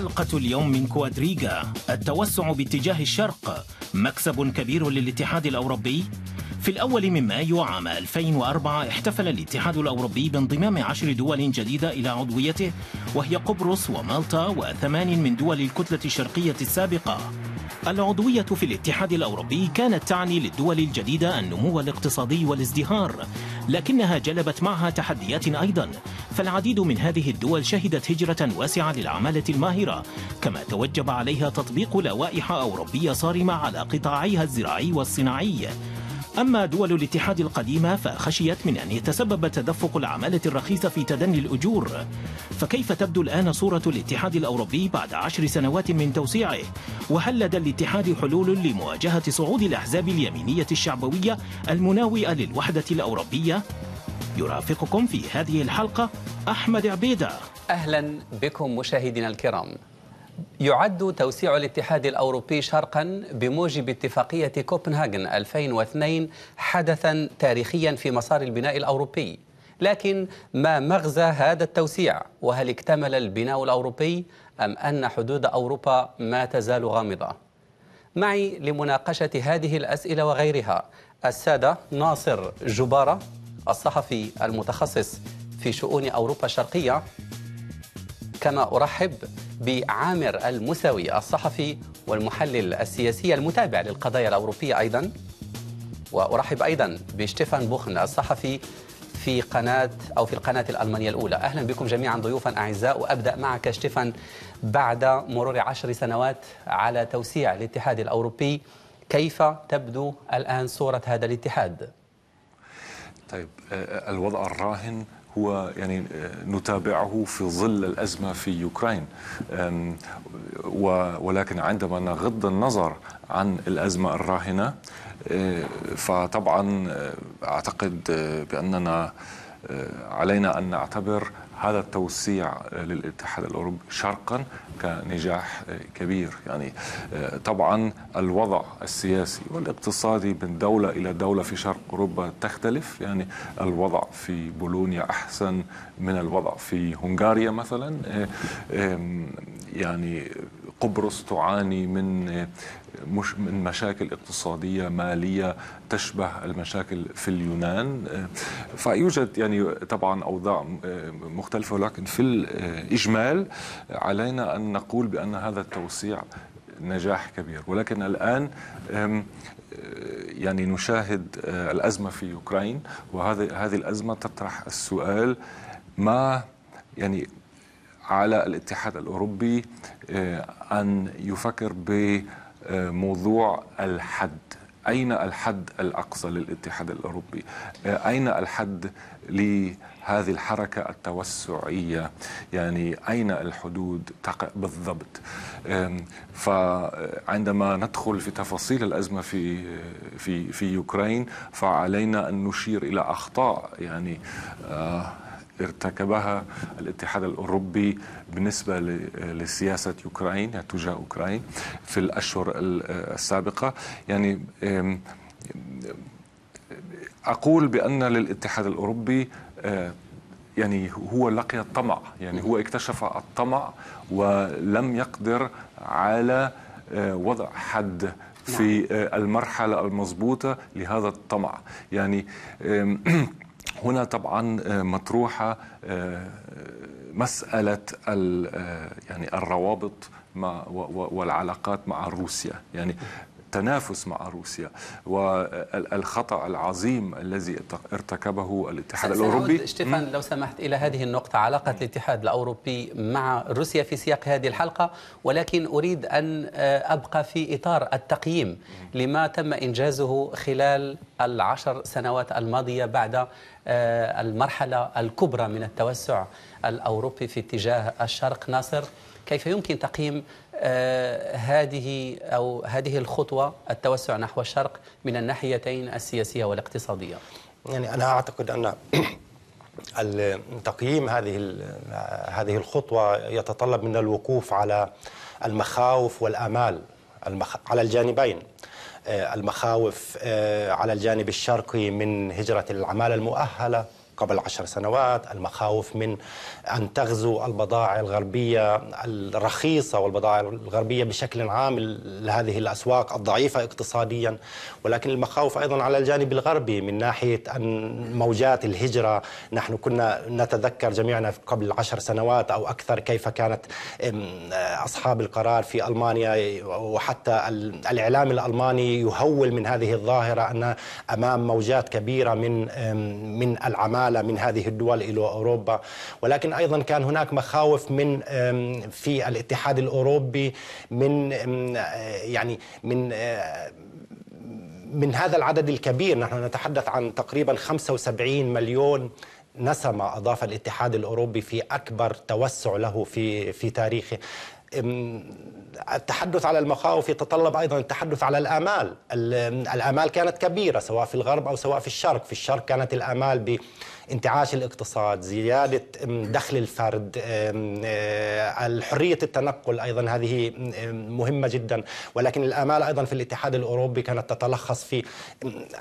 حلقة اليوم من كوادريجا: التوسع باتجاه الشرق مكسب كبير للاتحاد الأوروبي. في الأول من مايو عام 2004 احتفل الاتحاد الأوروبي بانضمام 10 دول جديدة إلى عضويته، وهي قبرص ومالطا و8 من دول الكتلة الشرقية السابقة. العضوية في الاتحاد الأوروبي كانت تعني للدول الجديدة النمو الاقتصادي والازدهار، لكنها جلبت معها تحديات أيضا، فالعديد من هذه الدول شهدت هجرة واسعة للعمالة الماهرة، كما توجب عليها تطبيق لوائح أوروبية صارمة على قطاعيها الزراعي والصناعي. أما دول الاتحاد القديمة فخشيت من أن يتسبب تدفق العمالة الرخيصة في تدني الأجور. فكيف تبدو الآن صورة الاتحاد الأوروبي بعد 10 سنوات من توسيعه؟ وهل لدى الاتحاد حلول لمواجهة صعود الأحزاب اليمينية الشعبوية المناوئة للوحدة الأوروبية؟ يرافقكم في هذه الحلقة أحمد عبيدة. أهلا بكم مشاهدينا الكرام. يعد توسيع الاتحاد الأوروبي شرقا بموجب اتفاقية كوبنهاجن 2002 حدثا تاريخيا في مسار البناء الأوروبي، لكن ما مغزى هذا التوسيع؟ وهل اكتمل البناء الأوروبي أم أن حدود أوروبا ما تزال غامضة؟ معي لمناقشة هذه الأسئلة وغيرها السادة ناصر جبارة، الصحفي المتخصص في شؤون أوروبا الشرقية، كما أرحب بعامر المساوي، الصحفي والمحلل السياسي المتابع للقضايا الأوروبية أيضا، وأرحب أيضا بشتيفان بوخن، الصحفي في القناة الألمانية الأولى. أهلا بكم جميعا ضيوفا أعزاء. وأبدأ معك شتيفان، بعد مرور 10 سنوات على توسيع الاتحاد الأوروبي، كيف تبدو الآن صورة هذا الاتحاد؟ طيب، الوضع الراهن هو يعني نتابعه في ظل الأزمة في أوكرانيا، ولكن عندما نغض النظر عن الأزمة الراهنة فطبعا أعتقد بأننا علينا أن نعتبر هذا التوسيع للاتحاد الأوروبي شرقا كنجاح كبير. يعني طبعا الوضع السياسي والاقتصادي من دولة إلى دولة في شرق أوروبا تختلف، يعني الوضع في بولونيا أحسن من الوضع في هنغاريا مثلا، يعني قبرص تعاني من مشاكل اقتصادية مالية تشبه المشاكل في اليونان، فيوجد يعني طبعا أوضاع مختلفة، ولكن في الإجمال علينا أن نقول بأن هذا التوسيع نجاح كبير. ولكن الآن يعني نشاهد الأزمة في أوكرانيا، وهذه الأزمة تطرح السؤال: ما يعني على الاتحاد الأوروبي أن يفكر بموضوع الحد. أين الحد الأقصى للاتحاد الأوروبي؟ أين الحد لهذه الحركة التوسعية؟ يعني أين الحدود بالضبط؟ فعندما ندخل في تفاصيل الأزمة في أوكرانيا فعلينا أن نشير إلى أخطاء يعني ارتكبها الاتحاد الأوروبي بالنسبة لسياسة أوكرانيا تجاه أوكرانيا في الأشهر السابقة. يعني أقول بأن للاتحاد الأوروبي يعني هو لقي الطمع، يعني هو اكتشف الطمع ولم يقدر على وضع حد في المرحلة المضبوطة لهذا الطمع. يعني هنا طبعا مطروحة مسألة يعني الروابط والعلاقات مع روسيا، يعني التنافس مع روسيا، والخطأ العظيم الذي ارتكبه الاتحاد الأوروبي. شتيفان لو سمحت إلى هذه النقطة، علاقة الاتحاد الأوروبي مع روسيا في سياق هذه الحلقة، ولكن أريد أن أبقى في إطار التقييم لما تم إنجازه خلال ال10 سنوات الماضية بعد المرحلة الكبرى من التوسع الأوروبي في اتجاه الشرق. ناصر، كيف يمكن تقييم هذه الخطوة، التوسع نحو الشرق من الناحيتين السياسية والاقتصادية؟ يعني أنا أعتقد أن تقييم هذه الخطوة يتطلب منا الوقوف على المخاوف والآمال على الجانبين. المخاوف على الجانب الشرقي من هجرة العمالة المؤهلة قبل 10 سنوات، المخاوف من أن تغزو البضائع الغربية الرخيصة والبضائع الغربية بشكل عام لهذه الأسواق الضعيفة اقتصاديا، ولكن المخاوف أيضا على الجانب الغربي من ناحية أن موجات الهجرة. نحن كنا نتذكر جميعنا قبل 10 سنوات أو أكثر كيف كانت أصحاب القرار في ألمانيا وحتى الإعلام الألماني يهول من هذه الظاهرة أن أمام موجات كبيرة من العمالة من هذه الدول إلى أوروبا. ولكن أيضا كان هناك مخاوف من في الاتحاد الأوروبي من هذا العدد الكبير. نحن نتحدث عن تقريبا 75 مليون نسمة أضاف الاتحاد الأوروبي في أكبر توسع له في تاريخه. التحدث على المخاوف يتطلب أيضا التحدث على الآمال. الآمال كانت كبيرة سواء في الغرب أو سواء في الشرق. في الشرق كانت الآمال بانتعاش الاقتصاد، زيادة دخل الفرد، الحرية التنقل، أيضا هذه مهمة جدا. ولكن الآمال أيضا في الاتحاد الأوروبي كانت تتلخص في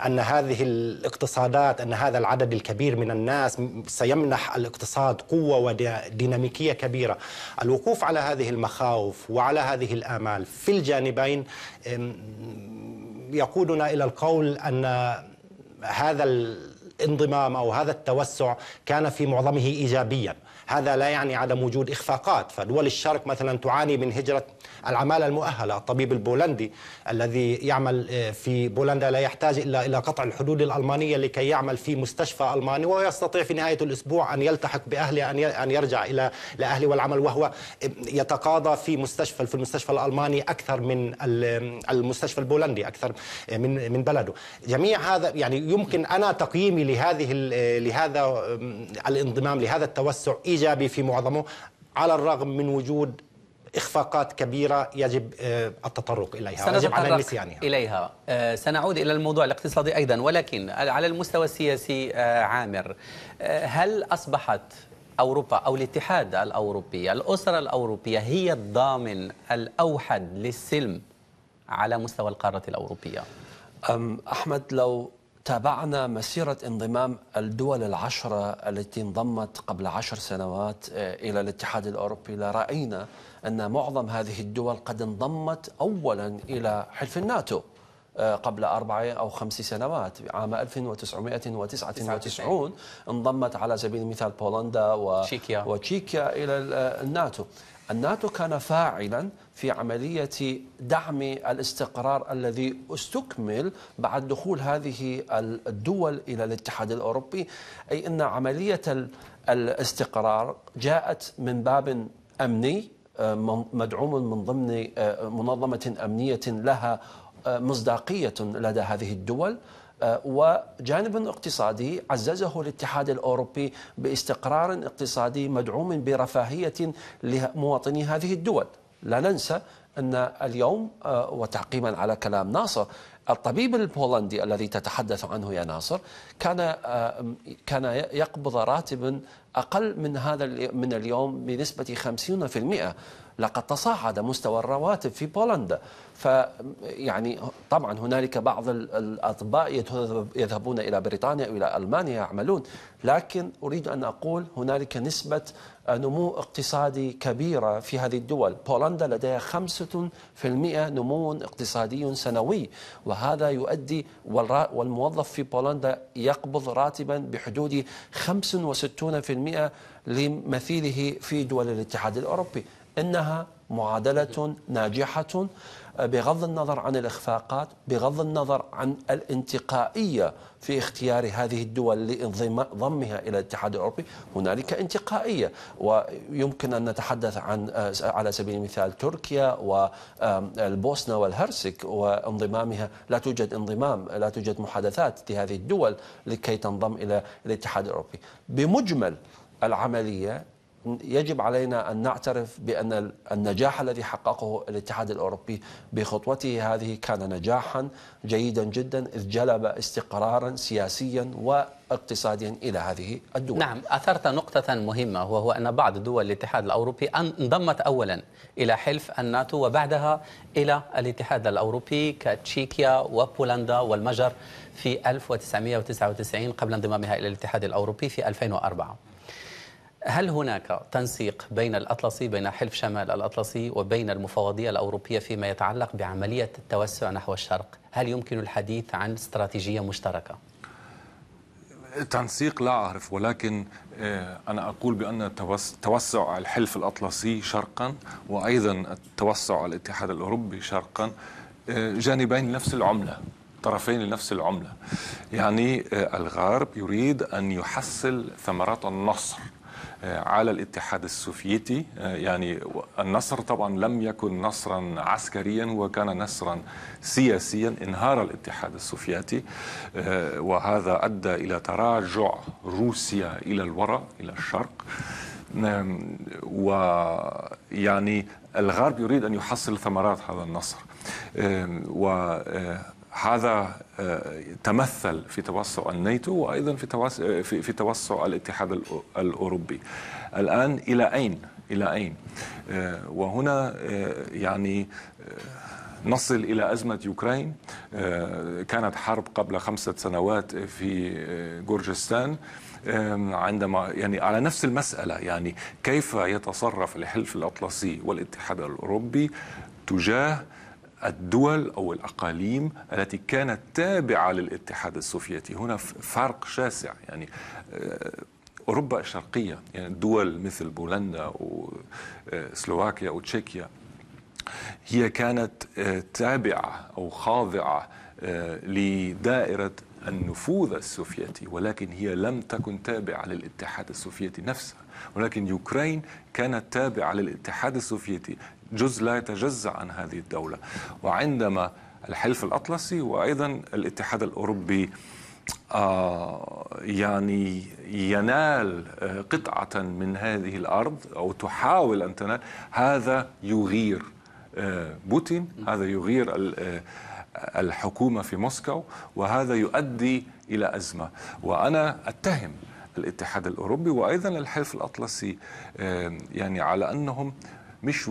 أن هذه الاقتصادات، أن هذا العدد الكبير من الناس سيمنح الاقتصاد قوة وديناميكية كبيرة. الوقوف على هذه المخاوف وعلى هذه الآمال في الجانبين يقودنا إلى القول أن هذا الانضمام أو هذا التوسع كان في معظمه إيجابيا. هذا لا يعني عدم وجود إخفاقات، فدول الشرق مثلا تعاني من هجرة العمالة المؤهلة. الطبيب البولندي الذي يعمل في بولندا لا يحتاج إلا إلى قطع الحدود الألمانية لكي يعمل في مستشفى ألماني، ويستطيع في نهاية الأسبوع أن يلتحق بأهله، أن يرجع إلى أهله والعمل، وهو يتقاضى في المستشفى الألماني أكثر من المستشفى البولندي، أكثر من بلده. جميع هذا يعني يمكن أنا تقييمي لهذا الانضمام، لهذا التوسع، إيجابي في معظمه، على الرغم من وجود إخفاقات كبيرة يجب التطرق إليها، يجب على نسيانها إليها. سنعود إلى الموضوع الاقتصادي أيضا، ولكن على المستوى السياسي عامر، هل أصبحت أوروبا أو الاتحاد الأوروبي، الأسرة الأوروبية، هي الضامن الأوحد للسلم على مستوى القارة الأوروبية؟ أحمد، لو تابعنا مسيرة انضمام الدول 10 التي انضمت قبل 10 سنوات إلى الاتحاد الأوروبي، لرأينا أن معظم هذه الدول قد انضمت أولا إلى حلف الناتو قبل 4 أو 5 سنوات. عام 1999 انضمت على سبيل المثال بولندا وتشيكيا إلى الناتو. الناتو كان فاعلا في عملية دعم الاستقرار الذي استكمل بعد دخول هذه الدول إلى الاتحاد الأوروبي، أي أن عملية الاستقرار جاءت من باب أمني مدعوم من ضمن منظمة أمنية لها مصداقية لدى هذه الدول، وجانب اقتصادي عززه الاتحاد الأوروبي باستقرار اقتصادي مدعوم برفاهية لمواطني هذه الدول. لا ننسى أن اليوم، وتعقيبا على كلام ناصر، الطبيب البولندي الذي تتحدث عنه يا ناصر كان يقبض راتبا أقل من هذا من اليوم بنسبة 50%. لقد تصاعد مستوى الرواتب في بولندا. فيعني طبعا هنالك بعض الأطباء يذهبون إلى بريطانيا أو إلى ألمانيا يعملون، لكن أريد أن أقول هنالك نسبة نمو اقتصادي كبيرة في هذه الدول. بولندا لديها 5% نمو اقتصادي سنوي، وهذا يؤدي، والموظف في بولندا يقبض راتبا بحدود 65% لمثيله في دول الاتحاد الأوروبي. إنها معادلة ناجحة بغض النظر عن الإخفاقات، بغض النظر عن الانتقائية في اختيار هذه الدول لضمها إلى الاتحاد الأوروبي. هنالك انتقائية، ويمكن أن نتحدث عن على سبيل المثال تركيا والبوسنة والهرسك وانضمامها. لا توجد انضمام، لا توجد محادثات لهذه الدول لكي تنضم إلى الاتحاد الأوروبي. بمجمل العملية يجب علينا أن نعترف بأن النجاح الذي حققه الاتحاد الأوروبي بخطوته هذه كان نجاحا جيدا جدا، إذ جلب استقرارا سياسيا واقتصاديا إلى هذه الدول. نعم، أثرت نقطة مهمة، وهو أن بعض دول الاتحاد الأوروبي انضمت أولا إلى حلف الناتو وبعدها إلى الاتحاد الأوروبي كتشيكيا وبولندا والمجر في 1999 قبل انضمامها إلى الاتحاد الأوروبي في 2004. هل هناك تنسيق بين الأطلسي، بين حلف شمال الأطلسي وبين المفوضية الأوروبية فيما يتعلق بعملية التوسع نحو الشرق؟ هل يمكن الحديث عن استراتيجية مشتركة؟ تنسيق لا أعرف، ولكن أنا أقول بأن توسع الحلف الأطلسي شرقا وأيضا توسع الاتحاد الأوروبي شرقا جانبين لنفس العملة، طرفين لنفس العملة. يعني الغرب يريد أن يحصل ثمرات النصر على الاتحاد السوفيتي، يعني النصر طبعا لم يكن نصرا عسكريا وكان نصرا سياسيا. انهار الاتحاد السوفيتي وهذا أدى إلى تراجع روسيا إلى الوراء إلى الشرق، ويعني الغرب يريد أن يحصل ثمرات هذا النصر، وهذا تمثل في توسع الناتو وأيضا في توسع الاتحاد الأوروبي. الآن إلى أين؟ وهنا يعني نصل إلى أزمة يوكرين. كانت حرب قبل 5 سنوات في جورجستان، عندما يعني على نفس المسألة، يعني كيف يتصرف الحلف الأطلسي والاتحاد الأوروبي تجاه الدول أو الأقاليم التي كانت تابعة للاتحاد السوفيتي. هنا فرق شاسع، يعني أوروبا الشرقية، يعني دول مثل بولندا وسلوفاكيا وتشيكيا هي كانت تابعة أو خاضعة لدائرة النفوذ السوفيتي، ولكن هي لم تكن تابعة للاتحاد السوفيتي نفسه. ولكن يوكرين كانت تابعة للاتحاد السوفيتي، جزء لا يتجزأ عن هذه الدولة. وعندما الحلف الأطلسي وأيضا الاتحاد الأوروبي يعني ينال قطعة من هذه الأرض أو تحاول أن تنال، هذا يغير بوتين، هذا يغير الحكومة في موسكو، وهذا يؤدي إلى أزمة. وأنا أتهم الاتحاد الأوروبي وأيضا الحلف الأطلسي يعني على أنهم مش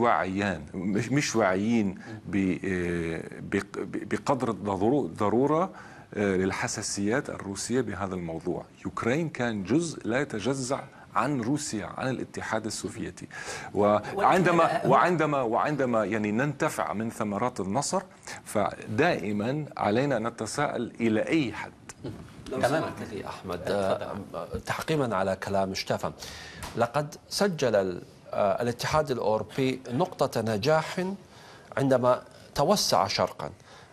واعيين بقدر الضرورة للحساسيات الروسية بهذا الموضوع. يوكرين كان جزء لا يتجزأ عن روسيا، عن الاتحاد السوفيتي، وعندما يعني ننتفع من ثمرات النصر فدائما علينا أن نتساءل إلى أي حد. لو سمحت لي أحمد، تحقيما على كلام شتيفان، لقد سجل الاتحاد الأوروبي نقطة نجاح عندما توسع شرقا،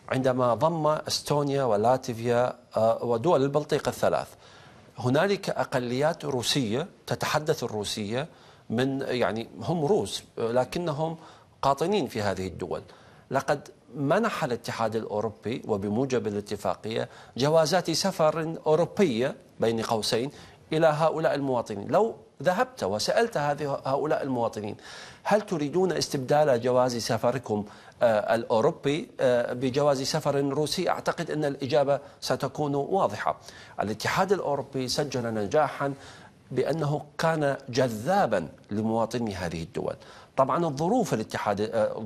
عندما ضم استونيا ولاتفيا ودول البلطيق الثلاث. هنالك أقليات روسية تتحدث الروسية، من يعني هم روس لكنهم قاطنين في هذه الدول. لقد منح الاتحاد الأوروبي وبموجب الاتفاقية جوازات سفر أوروبية بين قوسين إلى هؤلاء المواطنين. لو ذهبت وسألت هؤلاء المواطنين هل تريدون استبدال جواز سفركم الأوروبي بجواز سفر روسي، أعتقد أن الإجابة ستكون واضحة. الاتحاد الأوروبي سجل نجاحا بأنه كان جذابا لمواطني هذه الدول. طبعا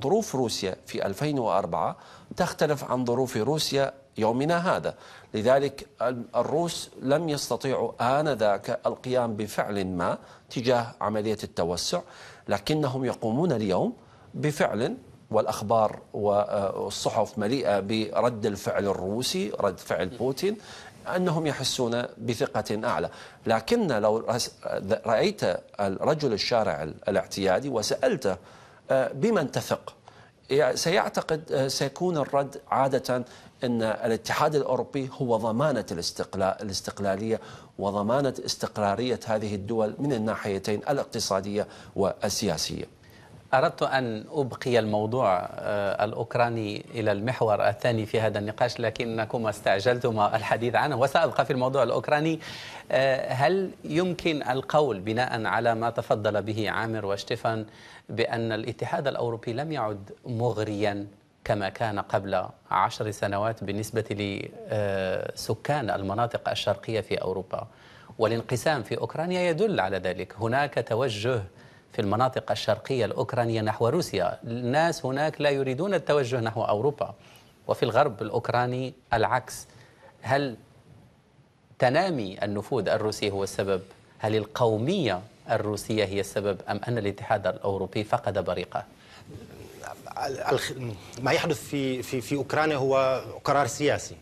ظروف روسيا في 2004 تختلف عن ظروف روسيا يومنا هذا، لذلك الروس لم يستطيعوا آنذاك القيام بفعل ما تجاه عملية التوسع، لكنهم يقومون اليوم بفعل، والأخبار والصحف مليئة برد الفعل الروسي، رد فعل بوتين، أنهم يحسون بثقة أعلى. لكن لو رأيت الرجل الشارع الاعتيادي وسألته بمن تثق، سيعتقد سيكون الرد عادة أن الاتحاد الأوروبي هو ضمانة الاستقلالية وضمانة استقرارية هذه الدول من الناحيتين الاقتصادية والسياسية. أردت أن أبقي الموضوع الأوكراني إلى المحور الثاني في هذا النقاش، لكنكما استعجلتما الحديث عنه وسأبقى في الموضوع الأوكراني. هل يمكن القول بناء على ما تفضل به عامر وشتيفان بأن الاتحاد الأوروبي لم يعد مغريا كما كان قبل 10 سنوات بالنسبة لسكان المناطق الشرقية في أوروبا؟ والانقسام في أوكرانيا يدل على ذلك. هناك توجه في المناطق الشرقية الأوكرانية نحو روسيا، الناس هناك لا يريدون التوجه نحو أوروبا، وفي الغرب الأوكراني العكس. هل تنامي النفوذ الروسي هو السبب؟ هل القومية الروسية هي السبب، أم أن الاتحاد الأوروبي فقد بريقه؟ ما يحدث في أوكرانيا هو قرار سياسي،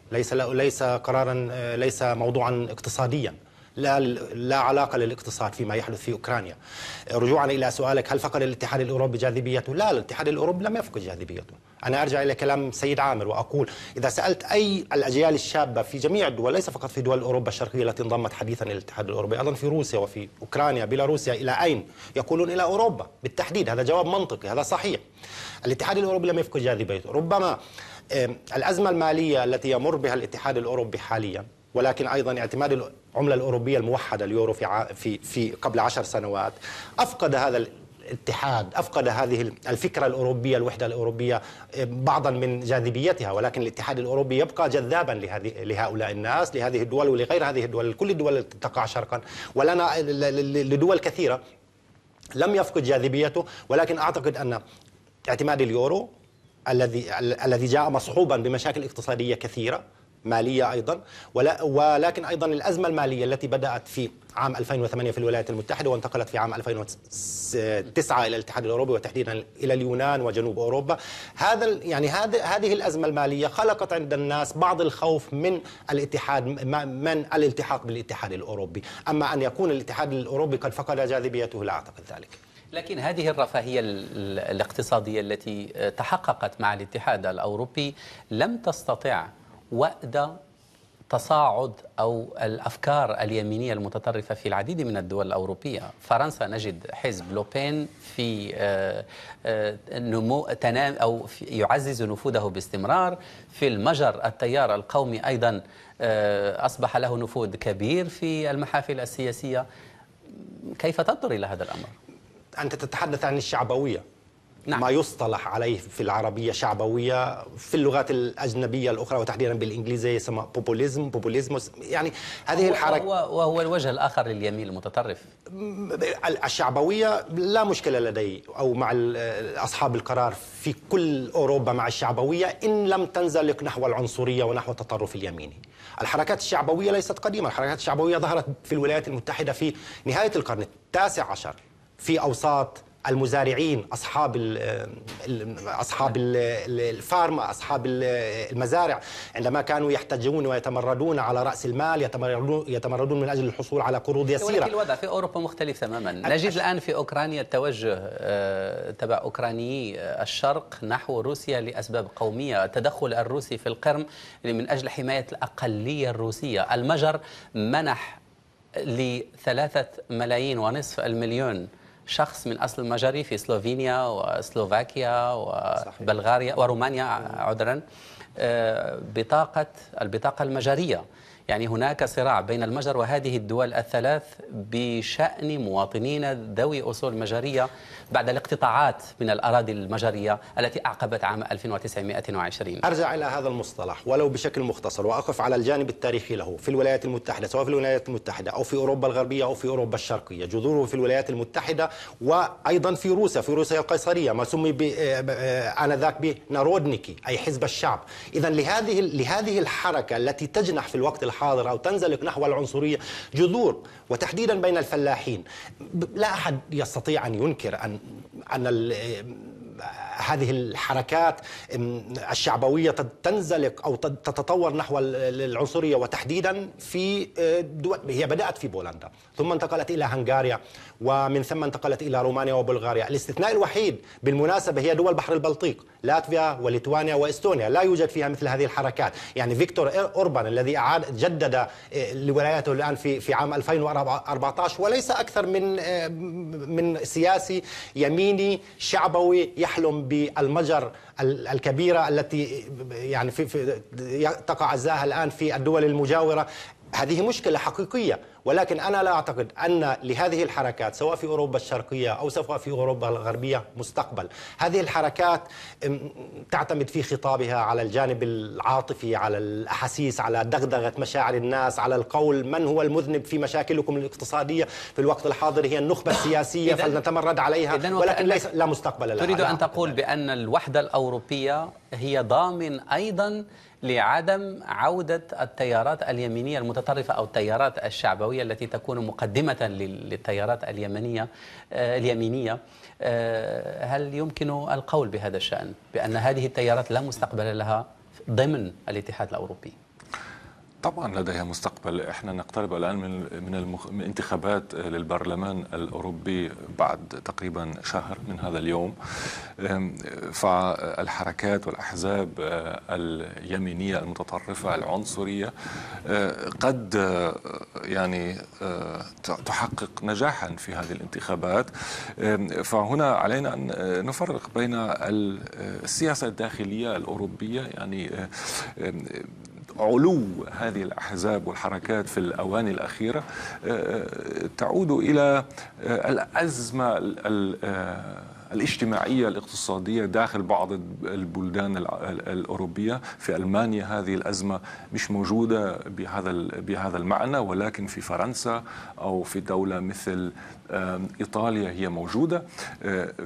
ليس موضوعا اقتصاديا. لا علاقة للاقتصاد فيما يحدث في أوكرانيا. رجوعا إلى سؤالك، هل فقد الاتحاد الأوروبي جاذبيته؟ لا، الاتحاد الأوروبي لم يفقد جاذبيته. أنا أرجع إلى كلام سيد عامر وأقول إذا سألت أي الأجيال الشابة في جميع الدول، ليس فقط في دول أوروبا الشرقية التي انضمت حديثا إلى الاتحاد الأوروبي، أيضا في روسيا وفي أوكرانيا بيلاروسيا إلى أين، يقولون إلى أوروبا بالتحديد. هذا جواب منطقي، هذا صحيح. الاتحاد الأوروبي لم يفقد جاذبيته. ربما الأزمة المالية التي يمر بها الاتحاد الأوروبي حاليا، ولكن أيضا اعتماد العملة الأوروبية الموحدة اليورو في قبل 10 سنوات أفقد هذا الاتحاد، أفقد هذه الفكرة الأوروبية، الوحدة الأوروبية بعضا من جاذبيتها. ولكن الاتحاد الأوروبي يبقى جذابا لهؤلاء الناس، لهذه الدول ولغير هذه الدول، لكل الدول التي تقع شرقا ولنا لدول كثيرة. لم يفقد جاذبيته، ولكن أعتقد أن اعتماد اليورو الذي جاء مصحوبا بمشاكل اقتصادية كثيرة مالية أيضا، ولكن أيضا الأزمة المالية التي بدأت في عام 2008 في الولايات المتحدة وانتقلت في عام 2009 إلى الاتحاد الأوروبي وتحديدا إلى اليونان وجنوب أوروبا. هذه الأزمة المالية خلقت عند الناس بعض الخوف من الالتحاق بالاتحاد الأوروبي. أما أن يكون الاتحاد الأوروبي قد فقد جاذبيته لا أعتقد ذلك. لكن هذه الرفاهية الاقتصادية التي تحققت مع الاتحاد الأوروبي لم تستطع وأدى تصاعد أو الأفكار اليمينية المتطرفة في العديد من الدول الأوروبية. فرنسا نجد حزب لوبين في نمو أو يعزز نفوذه باستمرار. في المجر التيار القومي أيضا أصبح له نفوذ كبير في المحافل السياسية. كيف تنظر إلى هذا الأمر؟ أنت تتحدث عن الشعبوية، نعم. ما يصطلح عليه في العربية شعبوية، في اللغات الأجنبية الأخرى وتحديدا بالإنجليزية يسمى بوبوليزم، بوبوليزموس. يعني هذه الحركة وهو الوجه الآخر لليمين المتطرف. الشعبوية لا مشكلة لدي أو مع أصحاب القرار في كل أوروبا مع الشعبوية، إن لم تنزلق نحو العنصرية ونحو التطرف اليميني. الحركات الشعبوية ليست قديمة، الحركات الشعبوية ظهرت في الولايات المتحدة في نهاية القرن 19 في أوساط المزارعين، أصحاب الفارما، أصحاب المزارع، عندما كانوا يحتجون ويتمردون على رأس المال، يتمردون من أجل الحصول على قروض يسيرة. ولكن الوضع في أوروبا مختلف تماما. نجد الآن في أوكرانيا التوجه تبع أوكرانيي الشرق نحو روسيا لأسباب قومية، التدخل الروسي في القرم من أجل حماية الأقلية الروسية. المجر منح ل3.5 مليون شخص من أصل مجري في سلوفينيا وسلوفاكيا وبلغاريا ورومانيا عذرا البطاقة المجرية. يعني هناك صراع بين المجر وهذه الدول الثلاث بشأن مواطنين ذوي أصول مجرية بعد الاقتطاعات من الأراضي المجرية التي أعقبت عام 1920. أرجع إلى هذا المصطلح ولو بشكل مختصر وأقف على الجانب التاريخي له. في الولايات المتحدة، سواء في الولايات المتحدة أو في أوروبا الغربية أو في أوروبا الشرقية، جذوره في الولايات المتحدة وأيضا في روسيا، في روسيا القيصرية، ما سمي آنذاك بنارودنيكي أي حزب الشعب. إذا لهذه الحركة التي تجنح في الوقت الحاضر أو تنزلق نحو العنصرية جذور، وتحديدا بين الفلاحين. لا أحد يستطيع أن ينكر أن هذه الحركات الشعبوية تنزلق أو تتطور نحو العنصرية، وتحديدا في دول، هي بدأت في بولندا ثم انتقلت إلى هنغاريا ومن ثم انتقلت إلى رومانيا وبلغاريا. الاستثناء الوحيد بالمناسبة هي دول بحر البلطيق، لاتفيا وليتوانيا واستونيا لا يوجد فيها مثل هذه الحركات. يعني فيكتور أوربان الذي أعاد جدد لولايته الآن في عام 2014 وليس أكثر من سياسي يميني شعبوي يحلم بالمجر الكبيرة التي يعني تقع عزاها الآن في الدول المجاورة. هذه مشكلة حقيقية، ولكن أنا لا أعتقد أن لهذه الحركات سواء في أوروبا الشرقية أو سواء في أوروبا الغربية مستقبل. هذه الحركات تعتمد في خطابها على الجانب العاطفي، على الأحاسيس، على دغدغة مشاعر الناس، على القول من هو المذنب في مشاكلكم الاقتصادية في الوقت الحاضر هي النخبة السياسية فلنتمرد عليها، ولكن ليس لا مستقبل لها. تريد أن تقول بأن الوحدة الأوروبية هي ضامن أيضا لعدم عودة التيارات اليمينية المتطرفة أو التيارات الشعبوية التي تكون مقدمة للتيارات اليمينية. هل يمكن القول بهذا الشأن بأن هذه التيارات لا مستقبل لها ضمن الاتحاد الأوروبي؟ طبعا لديها مستقبل. احنا نقترب الآن من انتخابات للبرلمان الأوروبي بعد تقريبا شهر من هذا اليوم، فالحركات والأحزاب اليمينية المتطرفة العنصرية قد يعني تحقق نجاحا في هذه الانتخابات. فهنا علينا أن نفرق بين السياسة الداخلية الأوروبية، يعني علو هذه الأحزاب والحركات في الأواني الأخيرة تعود إلى الأزمة الاجتماعية الاقتصادية داخل بعض البلدان الأوروبية. في ألمانيا هذه الأزمة مش موجودة بهذا المعنى، ولكن في فرنسا أو في دولة مثل إيطاليا هي موجودة.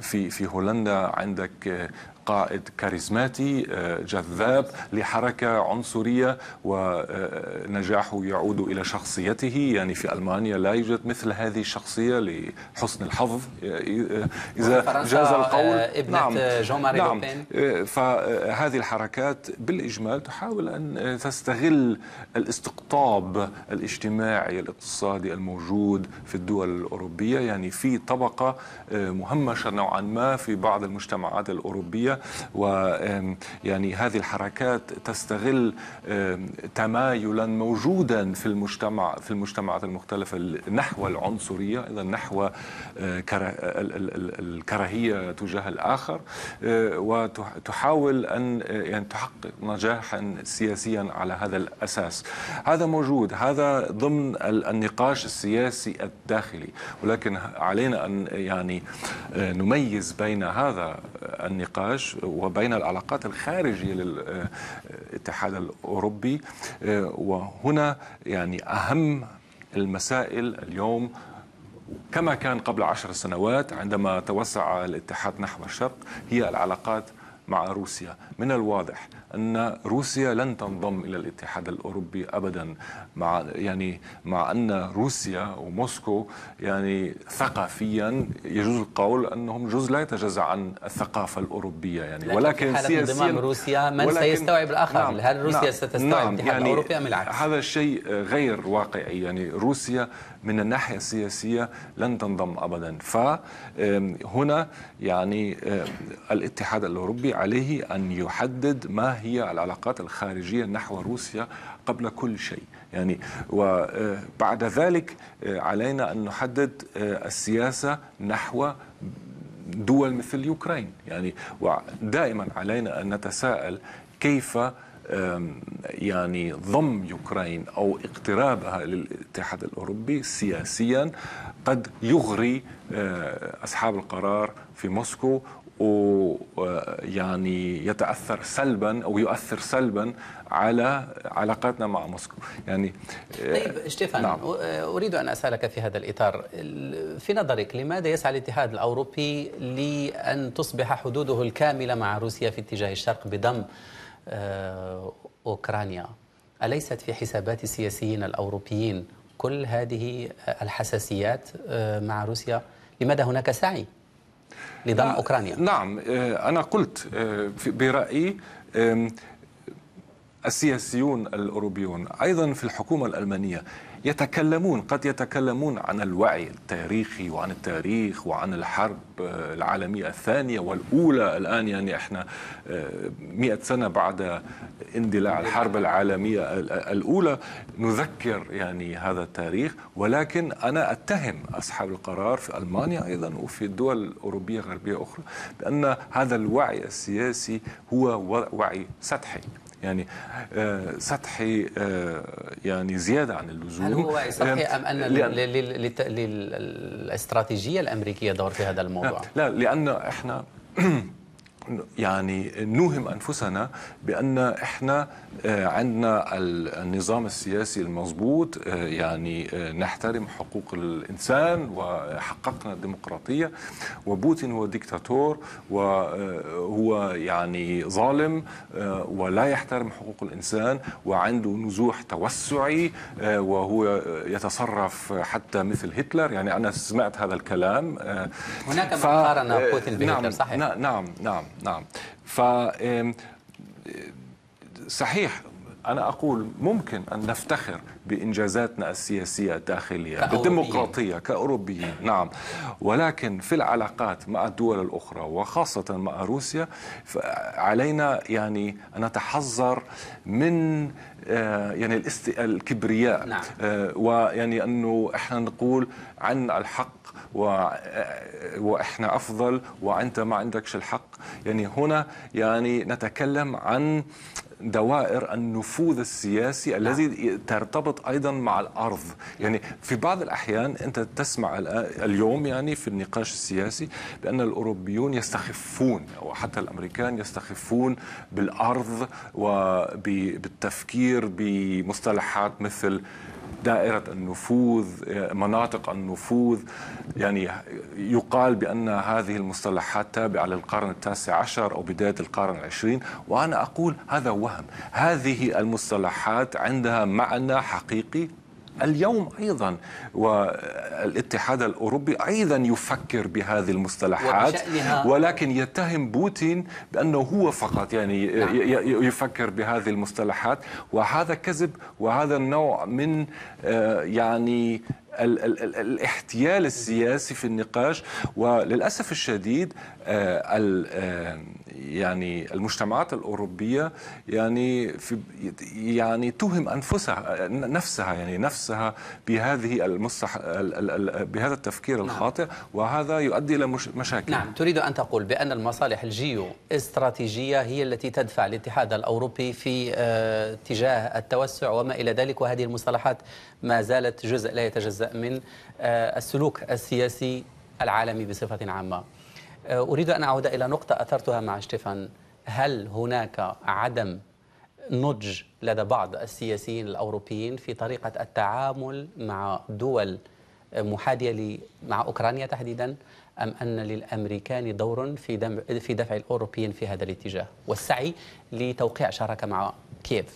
في هولندا عندك قائد كاريزماتي جذاب لحركة عنصرية ونجاحه يعود إلى شخصيته. يعني في ألمانيا لا يوجد مثل هذه الشخصية لحسن الحظ إذا جاز القول. نعم. فهذه الحركات بالإجمال تحاول أن تستغل الاستقطاب الاجتماعي الاقتصادي الموجود في الدول الأوروبية. يعني في طبقة مهمشة نوعا ما في بعض المجتمعات الأوروبية، ويعني هذه الحركات تستغل تمايلا موجودا في المجتمع في المجتمعات المختلفة نحو العنصرية، إذا نحو الكراهية تجاه الآخر، وتحاول أن يعني تحقق نجاحا سياسيا على هذا الأساس. هذا موجود، هذا ضمن النقاش السياسي الداخلي، ولكن علينا أن يعني نميز بين هذا النقاش وبين العلاقات الخارجية للاتحاد الأوروبي. وهنا يعني أهم المسائل اليوم كما كان قبل 10 سنوات عندما توسع الاتحاد نحو الشرق هي العلاقات مع روسيا. من الواضح أن روسيا لن تنضم إلى الاتحاد الأوروبي أبدا، مع أن روسيا وموسكو يعني ثقافيا يجوز القول أنهم جزء لا يتجزأ عن الثقافة الأوروبية، يعني ولكن سياسيا روسيا من سيستوعب الآخر؟ هل روسيا ستستوعب الاتحاد الأوروبي أم العكس؟ هذا الشيء غير واقعي. يعني روسيا من الناحية السياسية لن تنضم أبدا، فهنا يعني الاتحاد الأوروبي عليه أن يحدد ما هي العلاقات الخارجية نحو روسيا قبل كل شيء. يعني وبعد ذلك علينا أن نحدد السياسة نحو دول مثل يوكرين. يعني ودائما علينا أن نتساءل كيف يعني ضم يوكرين أو اقترابها للاتحاد الأوروبي سياسيا قد يغري أصحاب القرار في موسكو ويعني يتأثر سلبا أو يؤثر سلبا على علاقاتنا مع موسكو. يعني طيب شتيفان، نعم. أريد أن أسألك في هذا الإطار، في نظرك لماذا يسعى الاتحاد الأوروبي لأن تصبح حدوده الكاملة مع روسيا في اتجاه الشرق بضم أوكرانيا؟ أليست في حسابات السياسيين الأوروبيين كل هذه الحساسيات مع روسيا؟ لماذا هناك سعي؟ لضم أوكرانيا. نعم، أنا قلت برأيي السياسيون الأوروبيون أيضا في الحكومة الألمانية قد يتكلمون عن الوعي التاريخي وعن التاريخ وعن الحرب العالمية الثانية والأولى. الآن يعني احنا 100 سنة بعد اندلاع الحرب العالمية الأولى نذكر يعني هذا التاريخ، ولكن أنا أتهم أصحاب القرار في ألمانيا أيضا وفي الدول الأوروبية غربية أخرى بأن هذا الوعي السياسي هو وعي سطحي، يعني سطحي، يعني زيادة عن اللزوم. هل هو سطحي أم أن للاستراتيجية الأمريكية دور في هذا الموضوع؟ لا، لأن إحنا يعني نوهم أنفسنا بأن إحنا عندنا النظام السياسي المضبوط، يعني نحترم حقوق الإنسان وحققنا الديمقراطية، وبوتين هو ديكتاتور وهو يعني ظالم ولا يحترم حقوق الإنسان وعنده نزوح توسعي وهو يتصرف حتى مثل هتلر. يعني أنا سمعت هذا الكلام، هناك مقارنة بوتين بهتلر، صحيح؟ نعم. صحيح، أنا أقول ممكن أن نفتخر بإنجازاتنا السياسية الداخلية بالديمقراطية كأوروبيين، نعم، ولكن في العلاقات مع الدول الأخرى وخاصة مع روسيا علينا يعني أن نتحذر من يعني الكبرياء، نعم. ويعني أنه إحنا نقول عن الحق وإحنا أفضل وأنت ما عندكش الحق. يعني هنا يعني نتكلم عن دوائر النفوذ السياسي الذي ترتبط أيضا مع الأرض. يعني في بعض الأحيان أنت تسمع اليوم يعني في النقاش السياسي بأن الأوروبيون يستخفون أو حتى الأمريكان يستخفون بالأرض وبالتفكير بمصطلحات مثل دائرة النفوذ، مناطق النفوذ. يعني يقال بأن هذه المصطلحات تابعة للقرن التاسع عشر أو بداية القرن العشرين، وأنا أقول هذا وهم. هذه المصطلحات عندها معنى حقيقي اليوم أيضا، والاتحاد الأوروبي أيضا يفكر بهذه المصطلحات، ولكن يتهم بوتين بأنه هو فقط يعني يفكر بهذه المصطلحات، وهذا كذب، وهذا النوع من يعني الاحتيال السياسي في النقاش. وللأسف الشديد يعني المجتمعات الأوروبية يعني تهم نفسها يعني نفسها بهذا التفكير الخاطئ، وهذا يؤدي إلى مشاكل. نعم، تريد أن تقول بأن المصالح الجيو استراتيجية هي التي تدفع الاتحاد الأوروبي في اتجاه التوسع وما إلى ذلك، وهذه المصطلحات ما زالت جزء لا يتجزأ من السلوك السياسي العالمي بصفة عامة. أريد أن أعود إلى نقطة أثرتها مع شتيفان. هل هناك عدم نضج لدى بعض السياسيين الأوروبيين في طريقة التعامل مع دول محادية مع أوكرانيا تحديدا، أم أن للأمريكان دور في دفع الأوروبيين في هذا الاتجاه والسعي لتوقيع شراكة مع كييف؟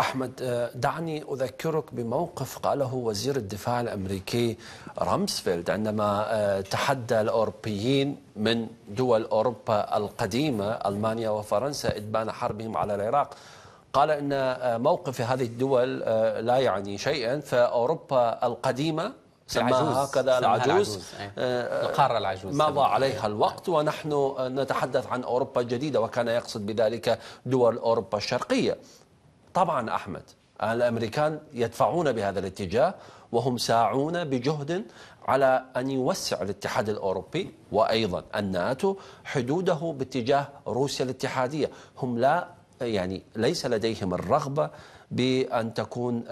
أحمد، دعني أذكرك بموقف قاله وزير الدفاع الأمريكي رامسفيلد عندما تحدى الأوروبيين من دول أوروبا القديمة ألمانيا وفرنسا إدمان حربهم على العراق. قال إن موقف هذه الدول لا يعني شيئا، فأوروبا القديمة سماها هكذا العجوز، القارة العجوز، مضى عليها الوقت ونحن نتحدث عن أوروبا الجديدة، وكان يقصد بذلك دول أوروبا الشرقية. طبعا أحمد، الأمريكان يدفعون بهذا الاتجاه وهم ساعون بجهد على أن يوسع الاتحاد الأوروبي وأيضا الناتو حدوده باتجاه روسيا الاتحادية. هم لا يعني ليس لديهم الرغبة بأن تكون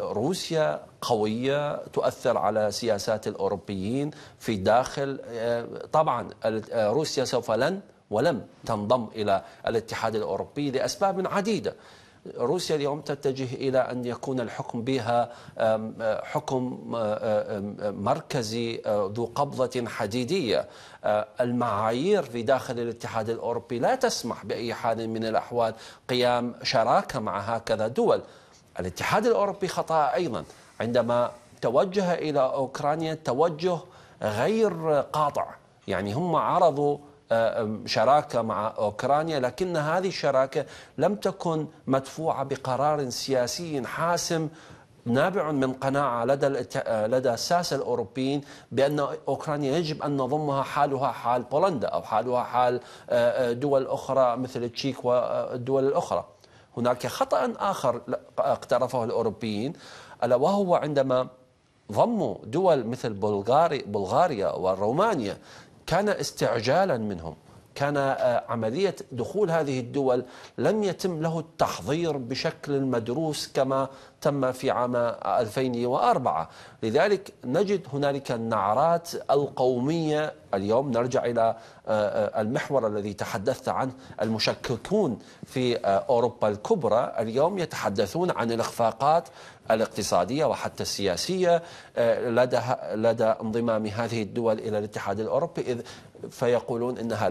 روسيا قوية تؤثر على سياسات الأوروبيين في داخل. طبعا روسيا سوف ولم تنضم إلى الاتحاد الأوروبي لأسباب عديدة. روسيا اليوم تتجه إلى أن يكون الحكم بها حكم مركزي ذو قبضة حديدية. المعايير في داخل الاتحاد الأوروبي لا تسمح بأي حال من الأحوال قيام شراكة مع هكذا دول. الاتحاد الأوروبي خطأ أيضا عندما توجه إلى أوكرانيا توجه غير قاطع، يعني هم عرضوا شراكة مع أوكرانيا، لكن هذه الشراكة لم تكن مدفوعة بقرار سياسي حاسم نابع من قناعة لدى الساسة الأوروبيين بأن أوكرانيا يجب أن نضمها حالها حال بولندا أو حالها حال دول أخرى مثل التشيك والدول الأخرى. هناك خطأ آخر اقترفه الأوروبيين، ألا وهو عندما ضموا دول مثل بلغاريا ورومانيا، كان استعجالا منهم، كان عملية دخول هذه الدول لم يتم له التحضير بشكل مدروس كما تم في عام 2004. لذلك نجد هنالك النعرات القومية. اليوم نرجع إلى المحور الذي تحدثت عنه. المشككون في أوروبا الكبرى اليوم يتحدثون عن الإخفاقات الاقتصادية وحتى السياسية لدى انضمام هذه الدول إلى الاتحاد الأوروبي، إذ فيقولون إنها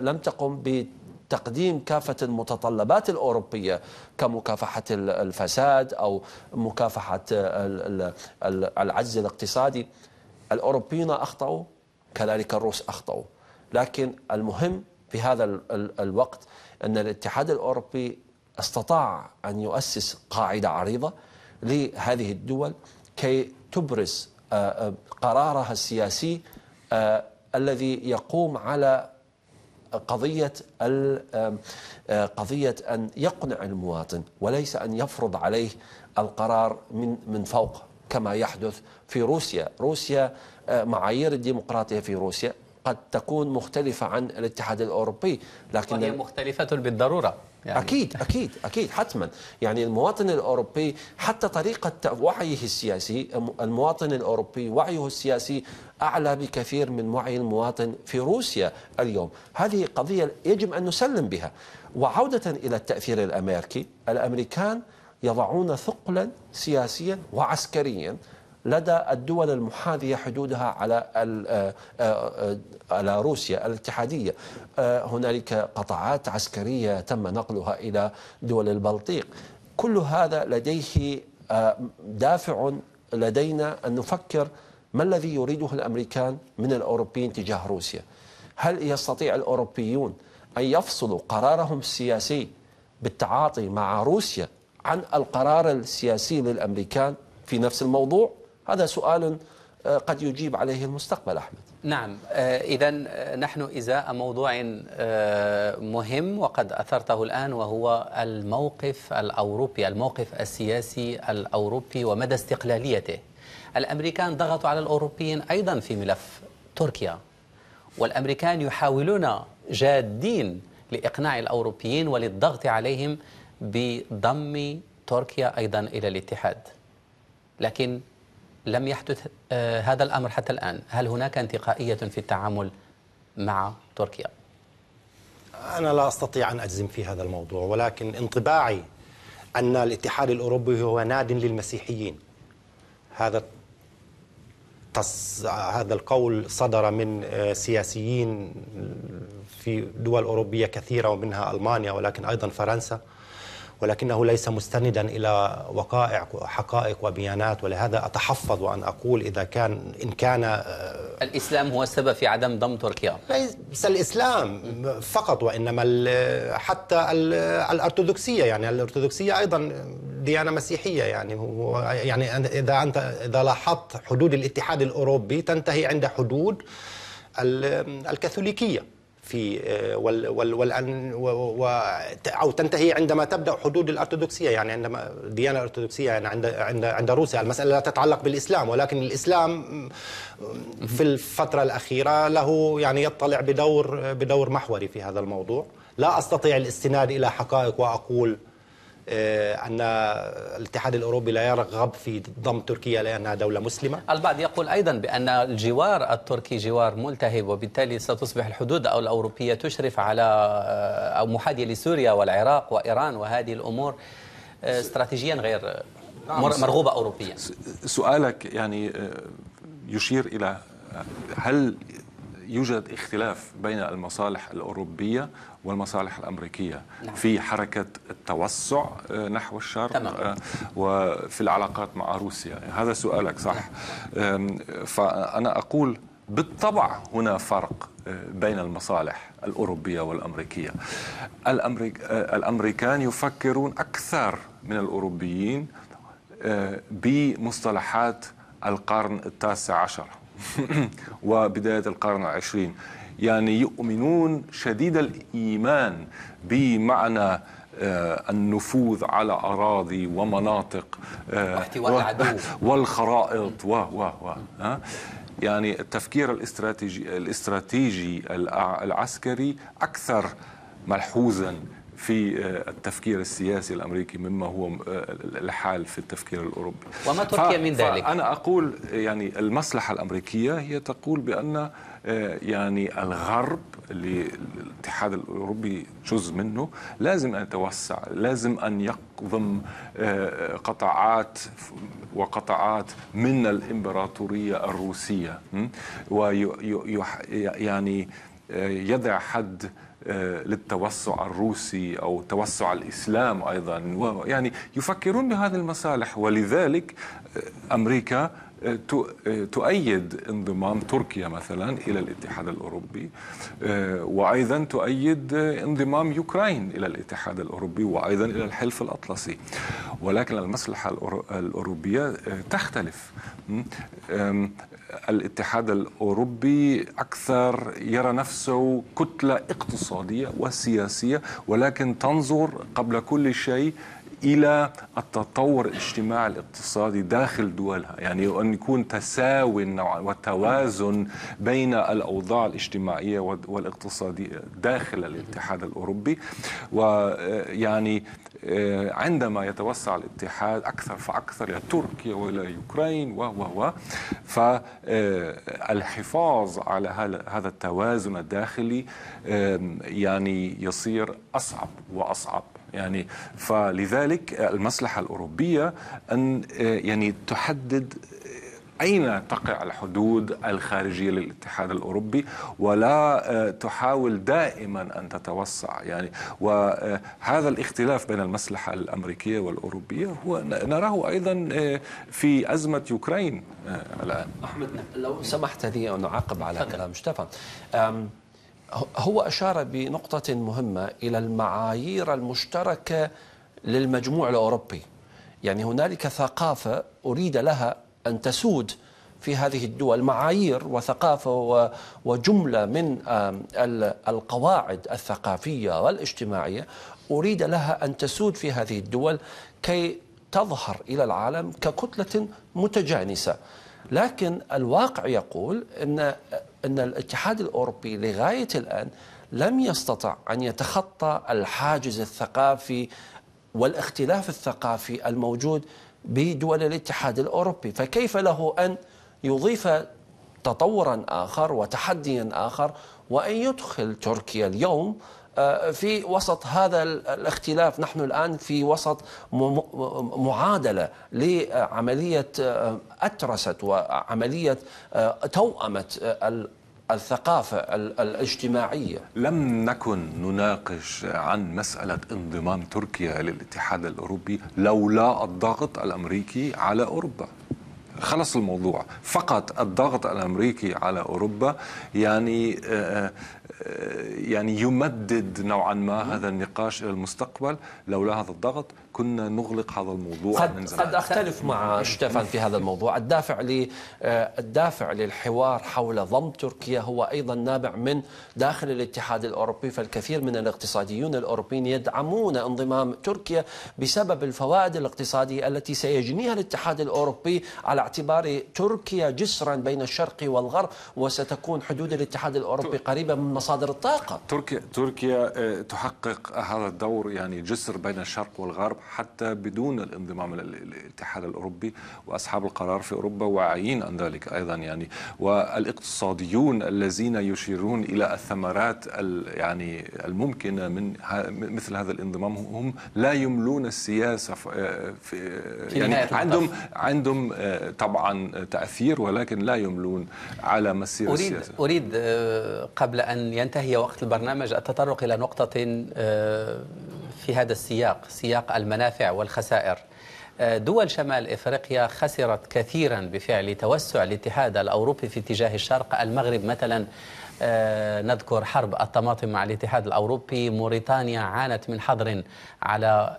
لم تقم بتقديم كافة المتطلبات الأوروبية كمكافحة الفساد أو مكافحة العجز الاقتصادي. الأوروبيين أخطأوا، كذلك الروس أخطأوا، لكن المهم في هذا الوقت أن الاتحاد الأوروبي استطاع أن يؤسس قاعدة عريضة لهذه الدول كي تبرز قرارها السياسي الذي يقوم على قضية أن يقنع المواطن وليس أن يفرض عليه القرار من فوق كما يحدث في روسيا. معايير الديمقراطية في روسيا قد تكون مختلفة عن الاتحاد الأوروبي، لكن وهي مختلفة بالضرورة يعني. أكيد أكيد أكيد حتما. يعني المواطن الأوروبي حتى طريقة وعيه السياسي، المواطن الأوروبي وعيه السياسي أعلى بكثير من وعي المواطن في روسيا اليوم. هذه قضية يجب أن نسلم بها. وعودة إلى التأثير الأمريكي، الأمريكان يضعون ثقلا سياسيا وعسكريا لدى الدول المحاذية حدودها على روسيا الاتحادية. هنالك قطاعات عسكرية تم نقلها إلى دول البلطيق. كل هذا لديه دافع لدينا أن نفكر ما الذي يريده الأمريكان من الأوروبيين تجاه روسيا. هل يستطيع الأوروبيون أن يفصلوا قرارهم السياسي بالتعاطي مع روسيا عن القرار السياسي للأمريكان في نفس الموضوع؟ هذا سؤال قد يجيب عليه المستقبل. أحمد. نعم، إذا نحن إزاء موضوع مهم وقد أثرته الآن، وهو الموقف الأوروبي، الموقف السياسي الأوروبي ومدى استقلاليته. الأمريكان ضغطوا على الأوروبيين أيضا في ملف تركيا، والأمريكان يحاولون جادين لإقناع الأوروبيين وللضغط عليهم بضم تركيا أيضا إلى الاتحاد، لكن لم يحدث هذا الأمر حتى الآن. هل هناك انتقائية في التعامل مع تركيا؟ أنا لا أستطيع أن أجزم في هذا الموضوع، ولكن انطباعي أن الاتحاد الأوروبي هو ناد للمسيحيين. هذا القول صدر من سياسيين في دول أوروبية كثيرة ومنها ألمانيا، ولكن أيضا فرنسا، ولكنه ليس مستندا إلى وقائع وحقائق وبيانات. ولهذا أتحفظ وأن أقول إذا كان الإسلام هو السبب في عدم ضم تركيا. ليس الإسلام فقط، وإنما حتى الأرثوذكسية. يعني الأرثوذكسية أيضا ديانة مسيحية. يعني إذا لاحظت حدود الاتحاد الأوروبي تنتهي عند حدود الكاثوليكية في أو تنتهي عندما تبدأ حدود الأرثوذكسية. يعني عندما الديانة الأرثوذكسية يعني عند روسيا. المسألة لا تتعلق بالإسلام، ولكن الإسلام في الفترة الأخيرة له يعني يطلع بدور محوري في هذا الموضوع. لا أستطيع الاستناد إلى حقائق وأقول أن الاتحاد الأوروبي لا يرغب في ضم تركيا لأنها دولة مسلمة. البعض يقول أيضا بأن الجوار التركي جوار ملتهب، وبالتالي ستصبح الحدود أو الأوروبية تشرف على أو محاذية لسوريا والعراق وإيران، وهذه الأمور استراتيجيا غير مرغوبة أوروبيا. سؤالك يعني يشير إلى هل يوجد اختلاف بين المصالح الأوروبية والمصالح الأمريكية في حركة التوسع نحو الشرق وفي العلاقات مع روسيا. هذا سؤالك صح. فأنا أقول بالطبع هنا فرق بين المصالح الأوروبية والأمريكية. الأمريكان يفكرون أكثر من الأوروبيين بمصطلحات القرن التاسع عشر وبداية القرن العشرين، يعني يؤمنون شديد الإيمان بمعنى النفوذ على أراضي ومناطق واحتواء العدو والخرائط يعني التفكير الاستراتيجي العسكري أكثر ملحوظا في التفكير السياسي الأمريكي مما هو الحال في التفكير الأوروبي. وما تركيا من ذلك؟ أنا أقول يعني المصلحة الأمريكية هي تقول بأن يعني الغرب اللي الاتحاد الأوروبي جزء منه لازم أن يتوسع، لازم أن يقضم قطاعات وقطاعات من الإمبراطورية الروسية ويعني يضع حد للتوسع الروسي أو توسع الإسلام أيضا، يعني يفكرون بهذه المصالح. ولذلك أمريكا تؤيد انضمام تركيا مثلا إلى الاتحاد الأوروبي، وأيضا تؤيد انضمام أوكرانيا إلى الاتحاد الأوروبي وأيضا إلى الحلف الأطلسي. ولكن المصلحة الأوروبية تختلف. الاتحاد الأوروبي أكثر يرى نفسه كتلة اقتصادية وسياسية، ولكن تنظر قبل كل شيء إلى التطور الاجتماعي الاقتصادي داخل دولها، يعني أن يكون تساوي وتوازن بين الأوضاع الاجتماعية والاقتصادية داخل الاتحاد الأوروبي. ويعني عندما يتوسع الاتحاد أكثر فأكثر إلى تركيا وإلى أوكرانيا فالحفاظ على هذا التوازن الداخلي يعني يصير أصعب وأصعب. يعني فلذلك المصلحة الأوروبية أن يعني تحدد أين تقع الحدود الخارجية للاتحاد الأوروبي، ولا تحاول دائما أن تتوسع. يعني وهذا الاختلاف بين المصلحة الأمريكية والأوروبية هو نراه أيضا في أزمة أوكرانيا الآن. أحمد لو سمحت أن نعاقب على كلام شتيفان. هو أشار بنقطة مهمة إلى المعايير المشتركة للمجموع الأوروبي، يعني هنالك ثقافة أريد لها أن تسود في هذه الدول، معايير وثقافة وجملة من القواعد الثقافية والاجتماعية أريد لها أن تسود في هذه الدول كي تظهر إلى العالم ككتلة متجانسة. لكن الواقع يقول أن الاتحاد الأوروبي لغاية الآن لم يستطع أن يتخطى الحاجز الثقافي والاختلاف الثقافي الموجود بدول الاتحاد الأوروبي، فكيف له أن يضيف تطورا آخر وتحديا آخر وأن يدخل تركيا اليوم في وسط هذا الاختلاف؟ نحن الآن في وسط معادلة لعملية أترست وعملية توأمت الثقافة الاجتماعية. لم نكن نناقش عن مسألة انضمام تركيا للاتحاد الأوروبي لولا الضغط الأمريكي على أوروبا. خلص الموضوع، فقط الضغط الأمريكي على أوروبا يعني يمدد نوعا ما هذا النقاش إلى المستقبل. لولا هذا الضغط كنا نغلق هذا الموضوع من زمان. قد أختلف مع شتيفان في هذا الموضوع. الدافع للحوار حول ضم تركيا هو أيضا نابع من داخل الاتحاد الأوروبي، فالكثير من الاقتصاديون الأوروبيين يدعمون انضمام تركيا بسبب الفوائد الاقتصادية التي سيجنيها الاتحاد الأوروبي على اعتبار تركيا جسرا بين الشرق والغرب، وستكون حدود الاتحاد الأوروبي قريبة من مصادر الطاقة. تركيا تحقق هذا الدور، يعني جسر بين الشرق والغرب حتى بدون الانضمام للاتحاد الأوروبي، وأصحاب القرار في أوروبا واعيين عن ذلك أيضا يعني، والاقتصاديون الذين يشيرون إلى الثمرات يعني الممكنة من مثل هذا الانضمام هم لا يملون السياسة في يعني عندهم طبعا تأثير ولكن لا يملون على مسير السياسة. أريد قبل أن ينتهي وقت البرنامج التطرق إلى نقطة في هذا السياق، سياق المنافع والخسائر. دول شمال إفريقيا خسرت كثيرا بفعل توسع الاتحاد الأوروبي في اتجاه الشرق. المغرب مثلا نذكر حرب الطماطم مع الاتحاد الأوروبي، موريتانيا عانت من حظر على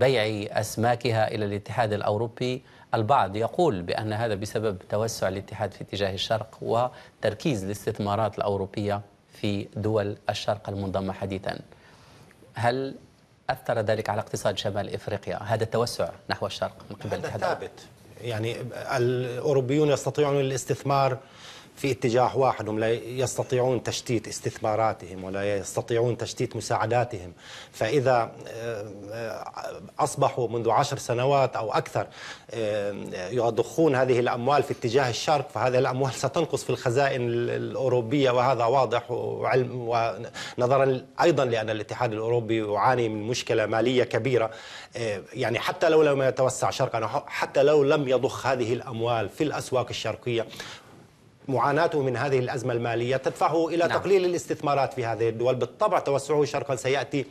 بيع أسماكها إلى الاتحاد الأوروبي. البعض يقول بأن هذا بسبب توسع الاتحاد في اتجاه الشرق وتركيز الاستثمارات الأوروبية في دول الشرق المنضمة حديثا. هل أثر ذلك على اقتصاد شمال إفريقيا، هذا التوسع نحو الشرق من قبل الاتحاد؟ هذا ثابت، يعني الأوروبيون يستطيعون الاستثمار في اتجاه واحد، هم لا يستطيعون تشتيت استثماراتهم ولا يستطيعون تشتيت مساعداتهم. فإذا أصبحوا منذ 10 سنوات أو أكثر يضخون هذه الأموال في اتجاه الشرق، فهذه الأموال ستنقص في الخزائن الأوروبية، وهذا واضح وعلم، ونظرا أيضا لأن الاتحاد الأوروبي يعاني من مشكلة مالية كبيرة. يعني حتى لو لم يتوسع شرقا، حتى لو لم يضخ هذه الأموال في الأسواق الشرقية، معاناته من هذه الأزمة المالية تدفعه إلى تقليل الاستثمارات في هذه الدول. بالطبع توسعه شرقا سيأتي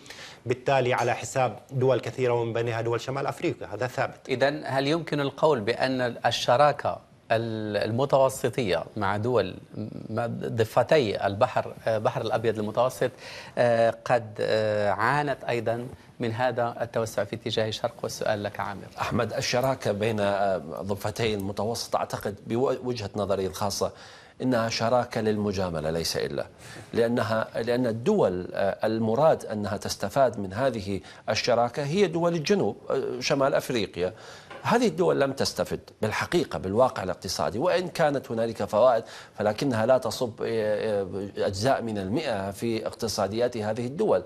بالتالي على حساب دول كثيرة ومن بينها دول شمال أفريقيا، هذا ثابت. إذن هل يمكن القول بأن الشراكة المتوسطية مع دول ضفتي البحر، بحر الأبيض المتوسط، قد عانت أيضا من هذا التوسع في اتجاه الشرق؟ والسؤال لك عامر. أحمد، الشراكة بين ضفتي المتوسط أعتقد بوجهة نظري الخاصة إنها شراكة للمجاملة ليس إلا، لأن الدول المراد أنها تستفاد من هذه الشراكة هي دول الجنوب شمال أفريقيا. هذه الدول لم تستفد بالحقيقة بالواقع الاقتصادي، وإن كانت هنالك فوائد فلكنها لا تصب أجزاء من المئة في اقتصاديات هذه الدول.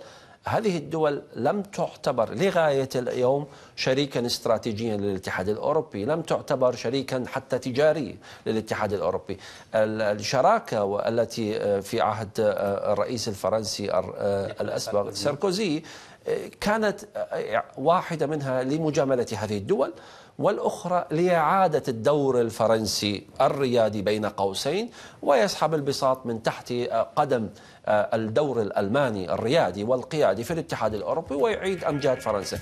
هذه الدول لم تعتبر لغاية اليوم شريكا استراتيجيا للاتحاد الأوروبي، لم تعتبر شريكا حتى تجاري للاتحاد الأوروبي. الشراكة التي في عهد الرئيس الفرنسي الأسبق ساركوزي كانت واحدة منها لمجاملة هذه الدول، والأخرى لإعادة الدور الفرنسي الريادي بين قوسين، ويسحب البساط من تحت قدم الدور الألماني الريادي والقيادي في الاتحاد الأوروبي ويعيد أمجاد فرنسا.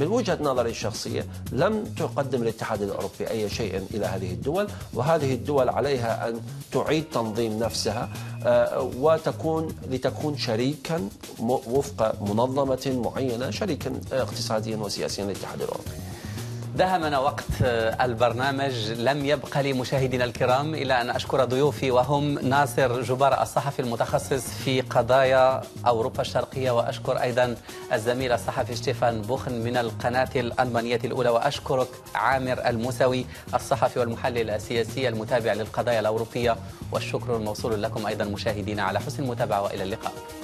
من وجهة نظري الشخصية لم تقدم الاتحاد الأوروبي أي شيء إلى هذه الدول، وهذه الدول عليها أن تعيد تنظيم نفسها لتكون شريكا وفق منظمة معينة، شريكا اقتصاديا وسياسيا للاتحاد الأوروبي. دهمنا وقت البرنامج، لم يبق لي مشاهدينا الكرام إلا أن أشكر ضيوفي، وهم ناصر جبارة الصحفي المتخصص في قضايا أوروبا الشرقية، وأشكر أيضا الزميل الصحفي شتيفان بوخن من القناة الألمانية الأولى، وأشكرك عامر المساوي الصحفي والمحلل السياسي المتابع للقضايا الأوروبية، والشكر الموصول لكم أيضا مشاهدينا على حسن المتابعة، وإلى اللقاء.